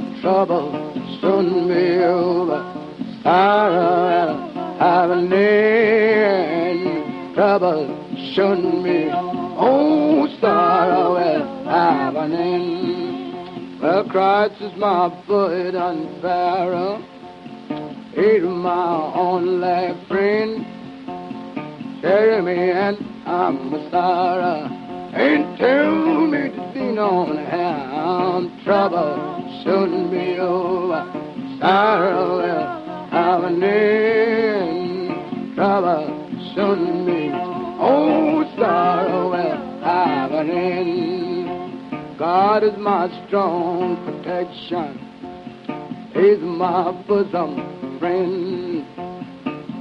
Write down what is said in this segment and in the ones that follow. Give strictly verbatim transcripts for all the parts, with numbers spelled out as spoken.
no trouble soon be over. Sorrow and agony, trouble soon be. Oh, sorrow and agony. Well, Christ is my burden bearer. He's my only friend. Carry me and I'm a sorrow. Ain't tell me to be known how trouble soon be over. Sorrow will have an end. Trouble soon be. Oh, sorrow will have an end. God is my strong protection. He's my bosom friend.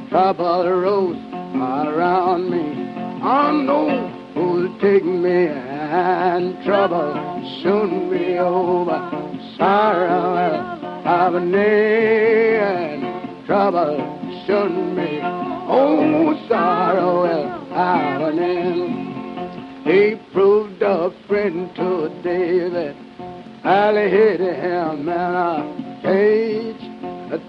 Trouble rose around me. I know who'll take me, and trouble soon be over. Sorrow will have an end. Trouble soon be. Oh, sorrow will have an end. He proved a friend to David. I hid him in a cage.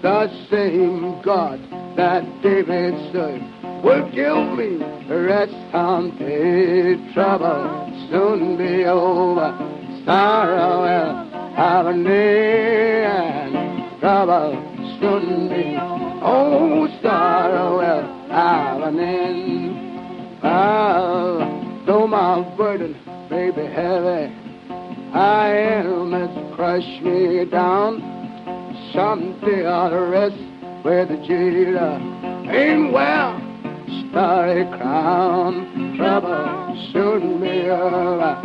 The same God that David served will give me rest someday. Trouble soon be over. Sorrow will have an end. Trouble soon be. Oh, sorrow will have an end. Well, though my burden may be heavy, I am as crushed me down. Someday I'll rest where the jailer ain't well. Starry crown, trouble soon be over.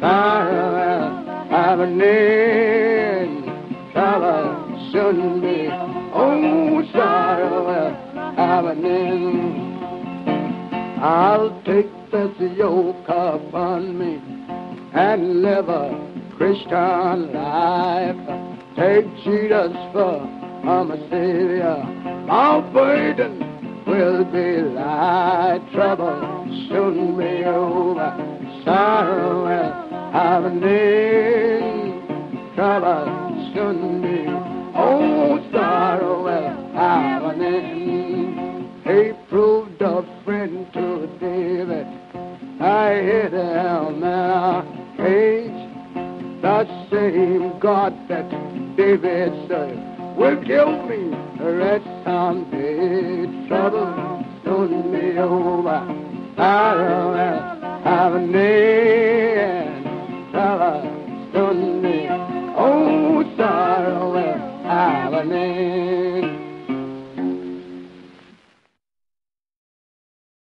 Sorrow will have an end. Trouble soon be. Oh, sorrow will have an end. I'll take this yoke upon me and live a Christian life. Take Jesus for my Savior. My burden will be light. Trouble soon be over. Sorrow will have an end. Trouble soon be. Oh, sorrow will have an end. He proved a friend to David. I hid him in a cage. The same God that David served will kill me. Rest someday. Trouble soon be over. Sorrow will have an end. Trouble soon be. Oh, sorrow will have an end.